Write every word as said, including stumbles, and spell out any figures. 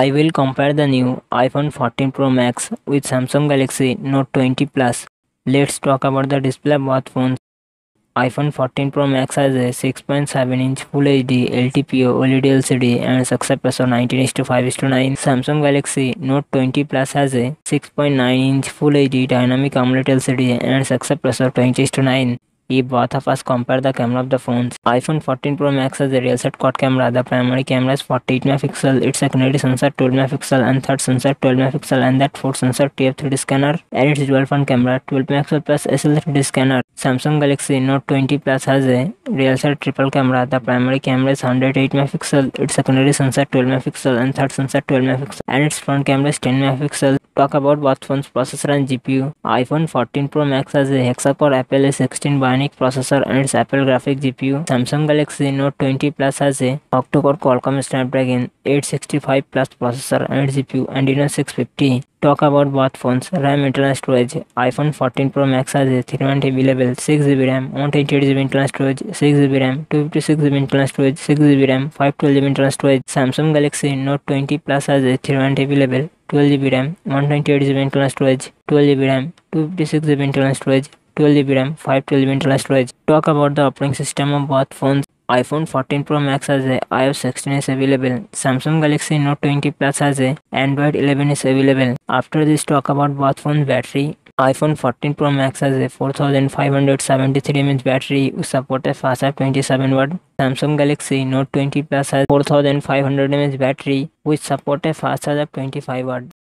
I will compare the new iPhone fourteen Pro Max with Samsung Galaxy Note twenty Plus. Let's talk about the display of both phones. iPhone fourteen Pro Max has a six point seven inch Full H D L T P O OLED L C D and success ratio nineteen is to five is to nine. Samsung Galaxy Note twenty Plus has a six point nine inch Full H D Dynamic AMOLED L C D and success ratio twenty is to nine. If both of us compare the camera of the phones, iPhone fourteen Pro Max has a real set quad camera. The primary camera is forty-eight megapixel, its secondary sensor twelve megapixel, and third sensor twelve megapixel, and that fourth sensor T F three D scanner, and its dual front camera twelve megapixel plus S L three D scanner. Samsung Galaxy Note twenty Plus has a real set triple camera. The primary camera is one hundred eight megapixel, its secondary sensor twelve megapixel, and third sensor twelve megapixel, and its front camera is ten megapixel. Talk about both phones' processor and G P U. iPhone fourteen Pro Max has a hexa-core Apple A sixteen Bionic processor and its Apple graphic G P U. Samsung Galaxy Note twenty Plus has a octa-core Qualcomm Snapdragon eight sixty-five Plus processor and its G P U and Adreno six fifty. Talk about both phones. RAM internal storage. iPhone fourteen Pro Max has a three one T B level, six G B RAM, one twenty-eight G B internal storage, six G B RAM, two fifty-six G B internal storage, six G B RAM, five twelve G B internal storage. Samsung Galaxy Note twenty Plus has a three one T B level, twelve G B RAM, one twenty-eight G B internal storage, twelve G B RAM, two fifty-six G B internal storage, twelve G B RAM, five twelve G B internal storage. Talk about the operating system of both phones. iPhone fourteen Pro Max has a i O S sixteen is available. Samsung Galaxy Note twenty Plus has a Android eleven is available. After this, talk about both phones battery. iPhone fourteen Pro Max has a four thousand five hundred seventy-three milliamp hour battery which supports fast twenty-seven watt. Samsung Galaxy Note twenty Plus has four thousand five hundred milliamp hour battery which supports fast twenty-five watt.